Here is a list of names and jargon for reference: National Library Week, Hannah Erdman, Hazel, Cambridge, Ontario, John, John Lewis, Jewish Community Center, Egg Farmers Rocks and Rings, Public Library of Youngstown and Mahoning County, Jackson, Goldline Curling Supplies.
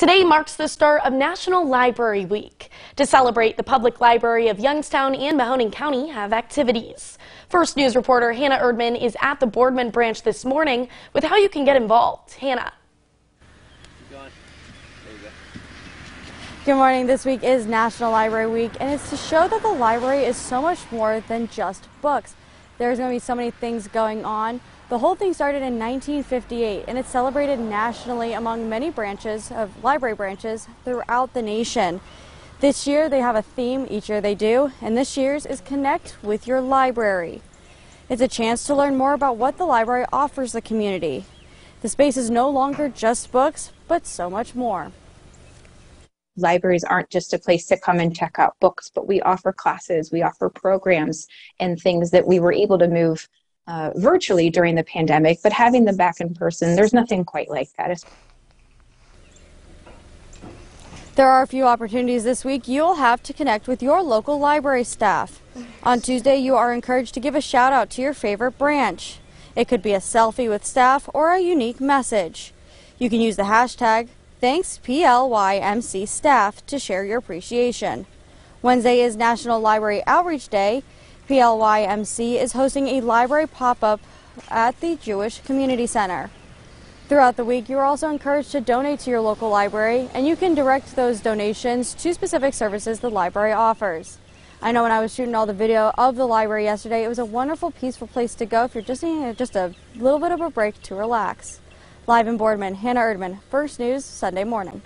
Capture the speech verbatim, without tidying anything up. Today marks the start of National Library Week. To celebrate, the Public Library of Youngstown and Mahoning County have activities. First News reporter Hannah Erdman is at the Boardman branch this morning with how you can get involved. Hannah. Good morning. This week is National Library Week, and it's to show that the library is so much more than just books. There's going to be so many things going on. The whole thing started in nineteen fifty-eight, and it's celebrated nationally among many branches of library branches throughout the nation. This year they have a theme, each year they do, and this year's is Connect with Your Library. It's a chance to learn more about what the library offers the community. The space is no longer just books, but so much more. Libraries aren't just a place to come and check out books, but we offer classes, we offer programs and things that we were able to move uh, virtually during the pandemic, but having them back in person, there's nothing quite like that. There are a few opportunities this week. You'll have to connect with your local library staff. On Tuesday, you are encouraged to give a shout out to your favorite branch. It could be a selfie with staff or a unique message. You can use the hashtag Thanks P L Y M C staff to share your appreciation. Wednesday is National Library Outreach Day. P L Y M C is hosting a library pop-up at the Jewish Community Center. Throughout the week, you are also encouraged to donate to your local library, and you can direct those donations to specific services the library offers. I know when I was shooting all the video of the library yesterday, it was a wonderful, peaceful place to go if you're just needing just a little bit of a break to relax. Live in Boardman, Hannah Erdman, First News, Sunday morning.